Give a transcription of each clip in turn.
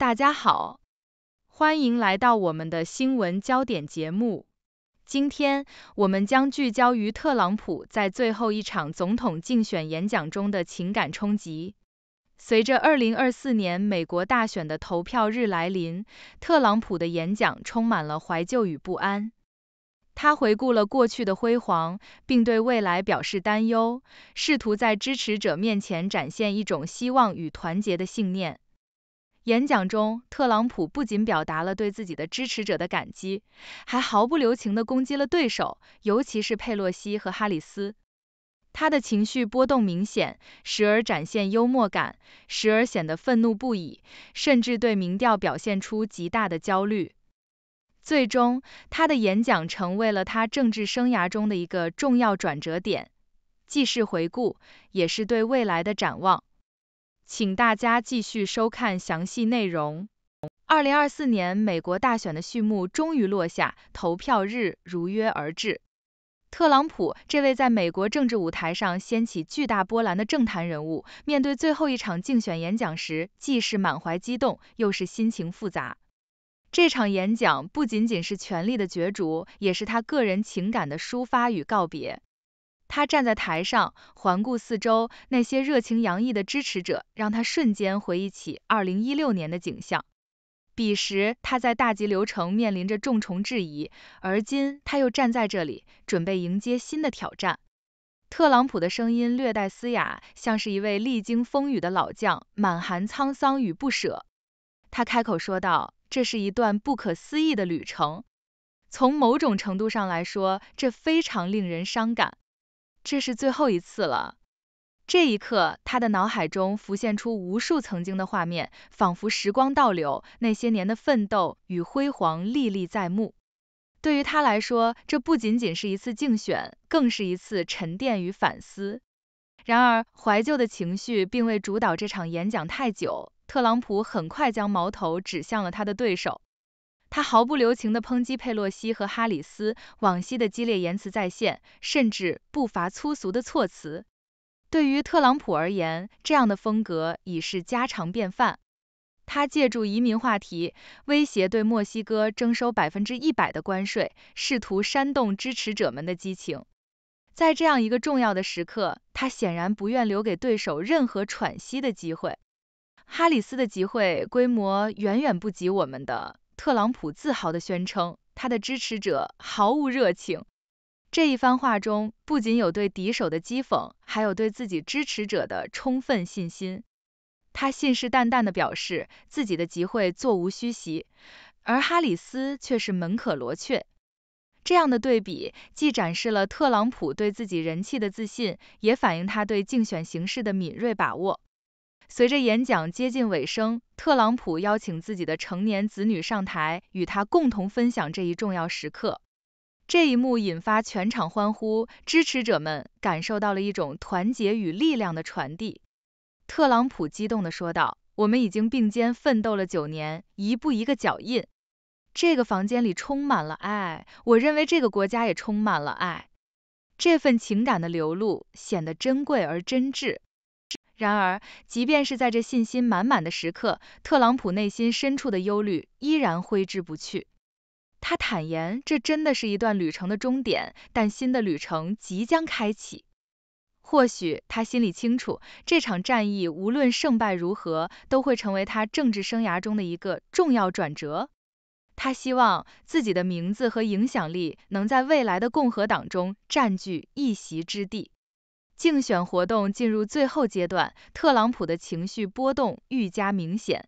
大家好，欢迎来到我们的新闻焦点节目。今天我们将聚焦于特朗普在最后一场总统竞选演讲中的情感冲击。随着2024年美国大选的投票日来临，特朗普的演讲充满了怀旧与不安。他回顾了过去的辉煌，并对未来表示担忧，试图在支持者面前展现一种希望与团结的信念。演讲中，特朗普不仅表达了对自己的支持者的感激，还毫不留情地攻击了对手，尤其是佩洛西和哈里斯。他的情绪波动明显，时而展现幽默感，时而显得愤怒不已，甚至对民调表现出极大的焦虑。最终，他的演讲成为了他政治生涯中的一个重要转折点，既是回顾，也是对未来的展望。请大家继续收看详细内容。2024年美国大选的序幕终于落下，投票日如约而至。特朗普这位在美国政治舞台上掀起巨大波澜的政坛人物，面对最后一场竞选演讲时，既是满怀激动，又是心情复杂。这场演讲不仅仅是权力的角逐，也是他个人情感的抒发与告别。他站在台上，环顾四周，那些热情洋溢的支持者让他瞬间回忆起2016年的景象。彼时他在大急流城面临着重重质疑，而今他又站在这里，准备迎接新的挑战。特朗普的声音略带嘶哑，像是一位历经风雨的老将，满含沧桑与不舍。他开口说道，这是一段不可思议的旅程。从某种程度上来说，这非常令人伤感。这是最后一次了。这一刻，他的脑海中浮现出无数曾经的画面，仿佛时光倒流，那些年的奋斗与辉煌历历在目。对于他来说，这不仅仅是一次竞选，更是一次沉淀与反思。然而，怀旧的情绪并未主导这场演讲太久，特朗普很快将矛头指向了他的对手。他毫不留情地抨击佩洛西和哈里斯，往昔的激烈言辞再现，甚至不乏粗俗的措辞。对于特朗普而言，这样的风格已是家常便饭。他借助移民话题，威胁对墨西哥征收100%的关税，试图煽动支持者们的激情。在这样一个重要的时刻，他显然不愿留给对手任何喘息的机会。哈里斯的集会规模远远不及我们的，特朗普自豪地宣称，他的支持者毫无热情。这一番话中不仅有对敌手的讥讽，还有对自己支持者的充分信心。他信誓旦旦地表示自己的集会座无虚席，而哈里斯却是门可罗雀。这样的对比既展示了特朗普对自己人气的自信，也反映他对竞选形势的敏锐把握。随着演讲接近尾声，特朗普邀请自己的成年子女上台，与他共同分享这一重要时刻。这一幕引发全场欢呼，支持者们感受到了一种团结与力量的传递。特朗普激动地说道，我们已经并肩奋斗了9年，一步一个脚印。这个房间里充满了爱，我认为这个国家也充满了爱。这份情感的流露显得珍贵而真挚。然而，即便是在这信心满满的时刻，特朗普内心深处的忧虑依然挥之不去。他坦言，这真的是一段旅程的终点，但新的旅程即将开启。或许他心里清楚，这场战役无论胜败如何，都会成为他政治生涯中的一个重要转折。他希望自己的名字和影响力能在未来的共和党中占据一席之地。竞选活动进入最后阶段，特朗普的情绪波动愈加明显。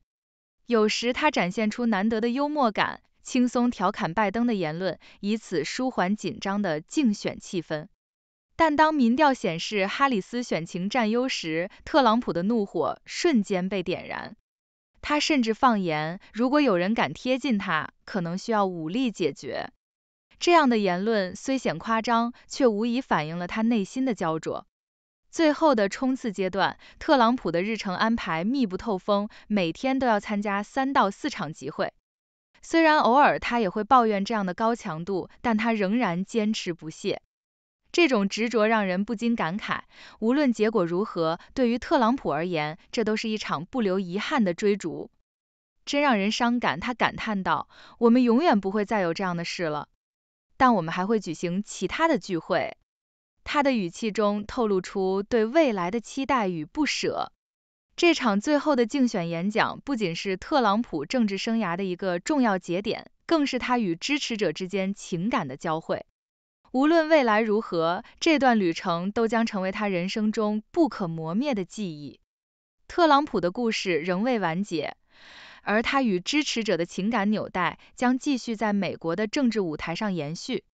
有时他展现出难得的幽默感，轻松调侃拜登的言论，以此舒缓紧张的竞选气氛。但当民调显示哈里斯选情占优时，特朗普的怒火瞬间被点燃。他甚至放言，如果有人敢贴近他，可能需要武力解决。这样的言论虽显夸张，却无疑反映了他内心的焦灼。最后的冲刺阶段，特朗普的日程安排密不透风，每天都要参加3到4场集会。虽然偶尔他也会抱怨这样的高强度，但他仍然坚持不懈。这种执着让人不禁感慨，无论结果如何，对于特朗普而言，这都是一场不留遗憾的追逐。真让人伤感。他感叹道：“我们永远不会再有这样的事了，但我们还会举行其他的聚会。”他的语气中透露出对未来的期待与不舍。这场最后的竞选演讲不仅是特朗普政治生涯的一个重要节点，更是他与支持者之间情感的交汇。无论未来如何，这段旅程都将成为他人生中不可磨灭的记忆。特朗普的故事仍未完结，而他与支持者的情感纽带将继续在美国的政治舞台上延续。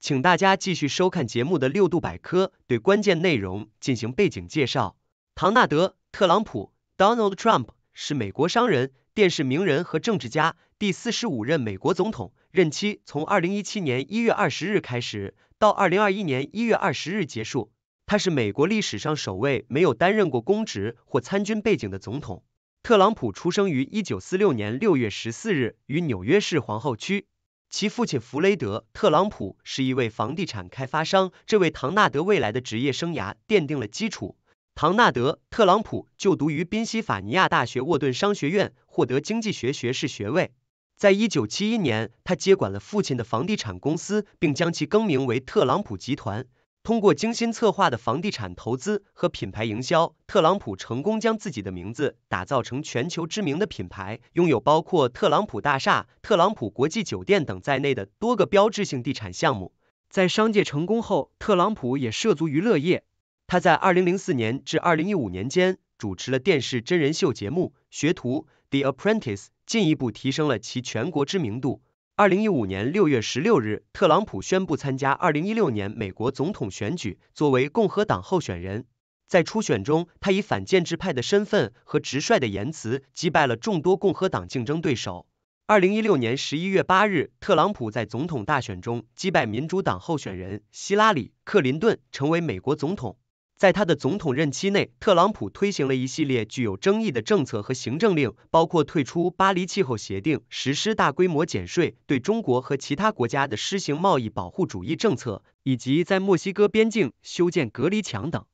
请大家继续收看节目的六度百科，对关键内容进行背景介绍。唐纳德·特朗普 （Donald Trump） 是美国商人、电视名人和政治家，第45任美国总统，任期从2017年1月20日开始，到2021年1月20日结束。他是美国历史上首位没有担任过公职或参军背景的总统。特朗普出生于1946年6月14日于纽约市皇后区，其父亲弗雷德·特朗普是一位房地产开发商，这为唐纳德未来的职业生涯奠定了基础。唐纳德·特朗普就读于宾夕法尼亚大学沃顿商学院，获得经济学学士学位。在1971年，他接管了父亲的房地产公司，并将其更名为特朗普集团。通过精心策划的房地产投资和品牌营销，特朗普成功将自己的名字打造成全球知名的品牌，拥有包括特朗普大厦、特朗普国际酒店等在内的多个标志性地产项目。在商界成功后，特朗普也涉足娱乐业。他在2004年至2015年间主持了电视真人秀节目《学徒》The Apprentice， 进一步提升了其全国知名度。2015年6月16日，特朗普宣布参加2016年美国总统选举，作为共和党候选人。在初选中，他以反建制派的身份和直率的言辞击败了众多共和党竞争对手。2016年11月8日，特朗普在总统大选中击败民主党候选人希拉里·克林顿，成为美国总统。在他的总统任期内，特朗普推行了一系列具有争议的政策和行政令，包括退出巴黎气候协定，实施大规模减税，对中国和其他国家的施行贸易保护主义政策，以及在墨西哥边境修建隔离墙等。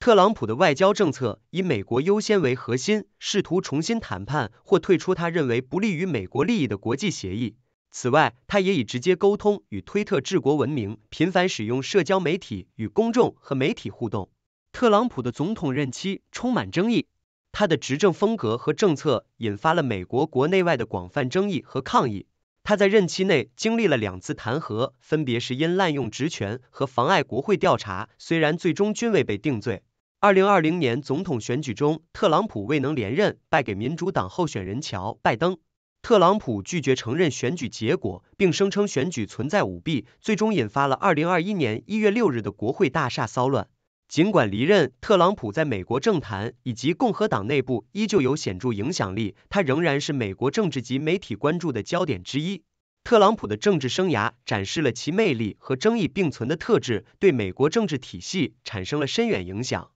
特朗普的外交政策以美国优先为核心，试图重新谈判或退出他认为不利于美国利益的国际协议。此外，他也以直接沟通与推特治国闻名，频繁使用社交媒体与公众和媒体互动。特朗普的总统任期充满争议，他的执政风格和政策引发了美国国内外的广泛争议和抗议。他在任期内经历了2次弹劾，分别是因滥用职权和妨碍国会调查，虽然最终均未被定罪。2020年总统选举中，特朗普未能连任，败给民主党候选人乔·拜登。特朗普拒绝承认选举结果，并声称选举存在舞弊，最终引发了2021年1月6日的国会大厦骚乱。尽管离任，特朗普在美国政坛以及共和党内部依旧有显著影响力，他仍然是美国政治及媒体关注的焦点之一。特朗普的政治生涯展示了其魅力和争议并存的特质，对美国政治体系产生了深远影响。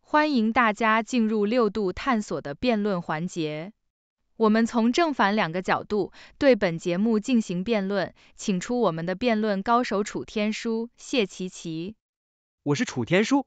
欢迎大家进入六度探索的辩论环节。我们从正反两个角度对本节目进行辩论，请出我们的辩论高手楚天舒、谢琪琪。我是楚天舒。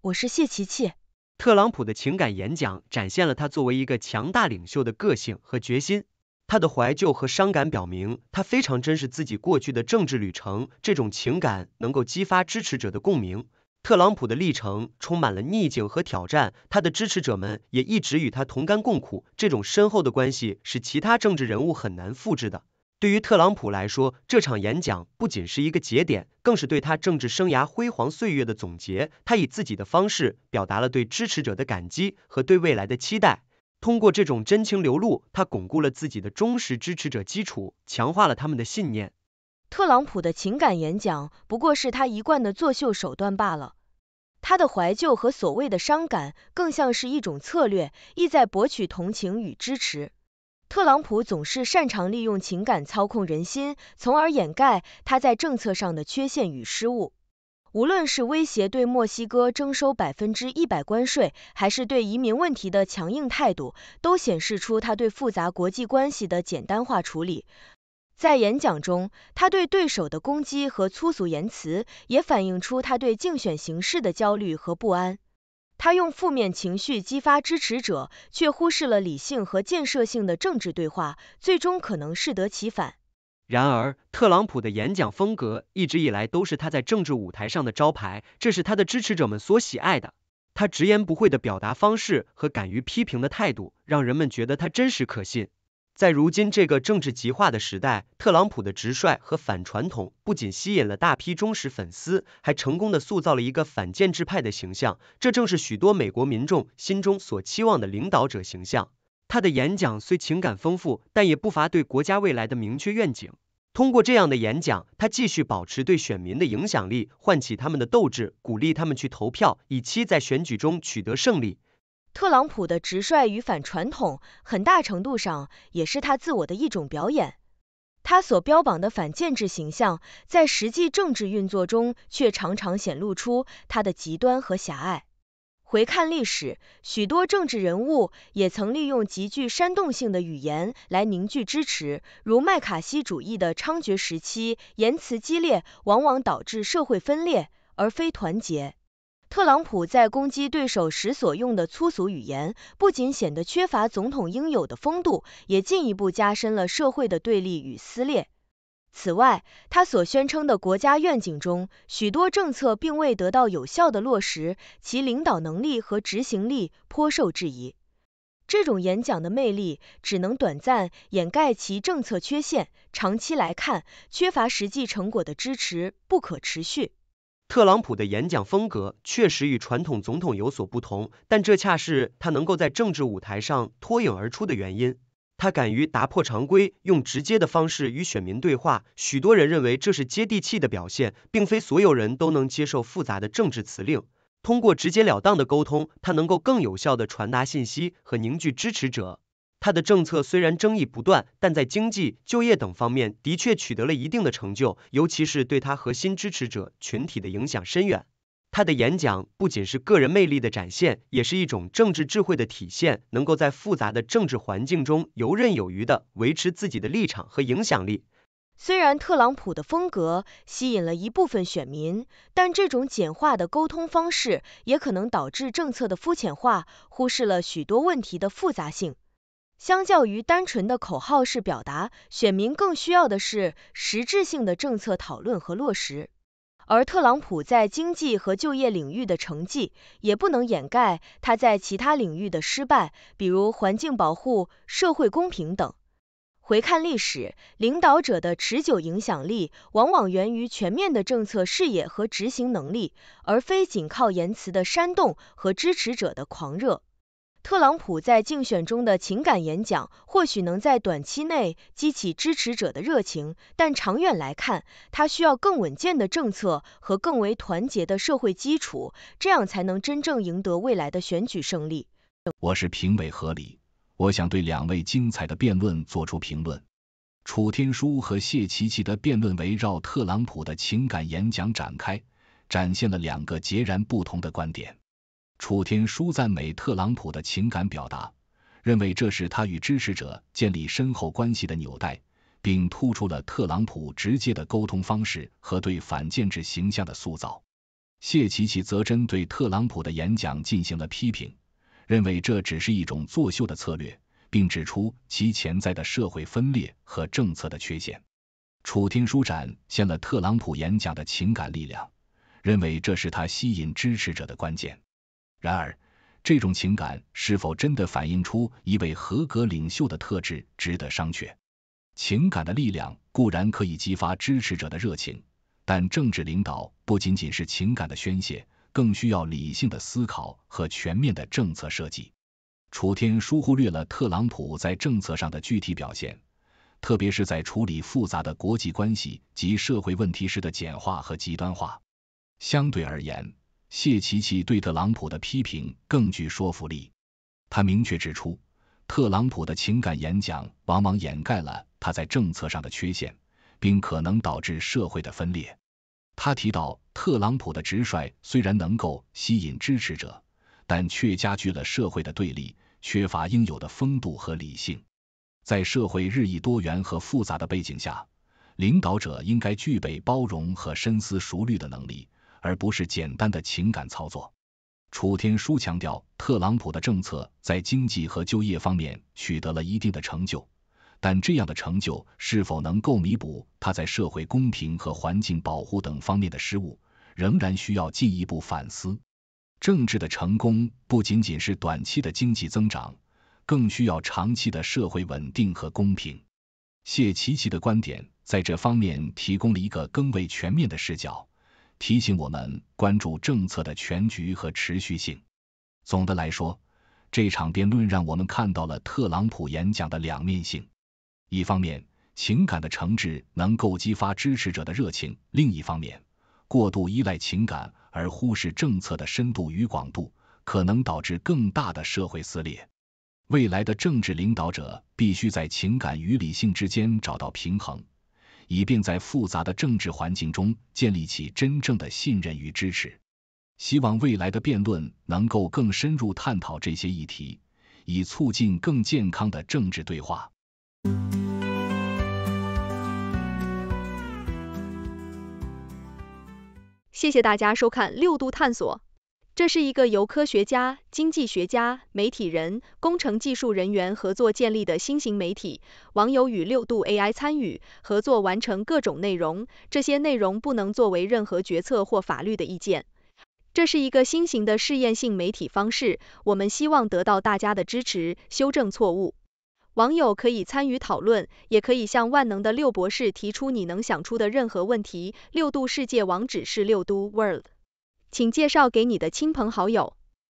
我是谢琪琪。特朗普的情感演讲展现了他作为一个强大领袖的个性和决心。他的怀旧和伤感表明，他非常珍视自己过去的政治旅程，这种情感能够激发支持者的共鸣。特朗普的历程充满了逆境和挑战，他的支持者们也一直与他同甘共苦，这种深厚的关系是其他政治人物很难复制的。对于特朗普来说，这场演讲不仅是一个节点，更是对他政治生涯辉煌岁月的总结。他以自己的方式表达了对支持者的感激和对未来的期待。通过这种真情流露，他巩固了自己的忠实支持者基础，强化了他们的信念。特朗普的情感演讲不过是他一贯的作秀手段罢了，他的怀旧和所谓的伤感更像是一种策略，意在博取同情与支持。特朗普总是擅长利用情感操控人心，从而掩盖他在政策上的缺陷与失误。无论是威胁对墨西哥征收100%关税，还是对移民问题的强硬态度，都显示出他对复杂国际关系的简单化处理。在演讲中，他对对手的攻击和粗俗言辞也反映出他对竞选形势的焦虑和不安。他用负面情绪激发支持者，却忽视了理性和建设性的政治对话，最终可能适得其反。然而，特朗普的演讲风格一直以来都是他在政治舞台上的招牌，这是他的支持者们所喜爱的。他直言不讳的表达方式和敢于批评的态度，让人们觉得他真实可信。在如今这个政治极化的时代，特朗普的直率和反传统不仅吸引了大批忠实粉丝，还成功的塑造了一个反建制派的形象，这正是许多美国民众心中所期望的领导者形象。他的演讲虽情感丰富，但也不乏对国家未来的明确愿景。通过这样的演讲，他继续保持对选民的影响力，唤起他们的斗志，鼓励他们去投票，以期在选举中取得胜利。特朗普的直率与反传统，很大程度上也是他自我的一种表演。他所标榜的反建制形象，在实际政治运作中却常常显露出他的极端和狭隘。回看历史，许多政治人物也曾利用极具煽动性的语言来凝聚支持，如麦卡锡主义的猖獗时期，言辞激烈，往往导致社会分裂，而非团结。特朗普在攻击对手时所用的粗俗语言，不仅显得缺乏总统应有的风度，也进一步加深了社会的对立与撕裂。此外，他所宣称的国家愿景中，许多政策并未得到有效的落实，其领导能力和执行力颇受质疑。这种演讲的魅力只能短暂掩盖其政策缺陷，长期来看，缺乏实际成果的支持不可持续。特朗普的演讲风格确实与传统总统有所不同，但这恰是他能够在政治舞台上脱颖而出的原因。他敢于打破常规，用直接的方式与选民对话，许多人认为这是接地气的表现，并非所有人都能接受复杂的政治辞令。通过直截了当的沟通，他能够更有效地传达信息和凝聚支持者。他的政策虽然争议不断，但在经济、就业等方面的确取得了一定的成就，尤其是对他核心支持者群体的影响深远。他的演讲不仅是个人魅力的展现，也是一种政治智慧的体现，能够在复杂的政治环境中游刃有余地维持自己的立场和影响力。虽然特朗普的风格吸引了一部分选民，但这种简化的沟通方式也可能导致政策的肤浅化，忽视了许多问题的复杂性。相较于单纯的口号式表达，选民更需要的是实质性的政策讨论和落实。而特朗普在经济和就业领域的成绩，也不能掩盖他在其他领域的失败，比如环境保护、社会公平等。回看历史，领导者的持久影响力往往源于全面的政策视野和执行能力，而非仅靠言辞的煽动和支持者的狂热。特朗普在竞选中的情感演讲或许能在短期内激起支持者的热情，但长远来看，他需要更稳健的政策和更为团结的社会基础，这样才能真正赢得未来的选举胜利。我是评委何礼，我想对两位精彩的辩论做出评论。楚天舒和谢琪琪的辩论围绕特朗普的情感演讲展开，展现了两个截然不同的观点。楚天舒赞美特朗普的情感表达，认为这是他与支持者建立深厚关系的纽带，并突出了特朗普直接的沟通方式和对反建制形象的塑造。谢琪琪则针对特朗普的演讲进行了批评，认为这只是一种作秀的策略，并指出其潜在的社会分裂和政策的缺陷。楚天舒展现了特朗普演讲的情感力量，认为这是他吸引支持者的关键。然而，这种情感是否真的反映出一位合格领袖的特质，值得商榷。情感的力量固然可以激发支持者的热情，但政治领导不仅仅是情感的宣泄，更需要理性的思考和全面的政策设计。楚天舒忽略了特朗普在政策上的具体表现，特别是在处理复杂的国际关系及社会问题时的简化和极端化。相对而言，谢琪琪对特朗普的批评更具说服力。他明确指出，特朗普的情感演讲往往掩盖了他在政策上的缺陷，并可能导致社会的分裂。他提到，特朗普的直率虽然能够吸引支持者，但却加剧了社会的对立，缺乏应有的风度和理性。在社会日益多元和复杂的背景下，领导者应该具备包容和深思熟虑的能力，而不是简单的情感操作。楚天舒强调，特朗普的政策在经济和就业方面取得了一定的成就，但这样的成就是否能够弥补他在社会公平和环境保护等方面的失误，仍然需要进一步反思。政治的成功不仅仅是短期的经济增长，更需要长期的社会稳定和公平。谢奇奇的观点在这方面提供了一个更为全面的视角，提醒我们关注政策的全局和持续性。总的来说，这场辩论让我们看到了特朗普演讲的两面性。一方面，情感的诚挚能够激发支持者的热情；另一方面，过度依赖情感而忽视政策的深度与广度，可能导致更大的社会撕裂。未来的政治领导者必须在情感与理性之间找到平衡，以便在复杂的政治环境中建立起真正的信任与支持。希望未来的辩论能够更深入探讨这些议题，以促进更健康的政治对话。谢谢大家收看《六度探索》。这是一个由科学家、经济学家、媒体人、工程技术人员合作建立的新型媒体，网友与六度 AI 参与合作完成各种内容，这些内容不能作为任何决策或法律的意见。这是一个新型的试验性媒体方式，我们希望得到大家的支持，修正错误。网友可以参与讨论，也可以向万能的六博士提出你能想出的任何问题。六度世界网址是6度 world。请介绍给你的亲朋好友。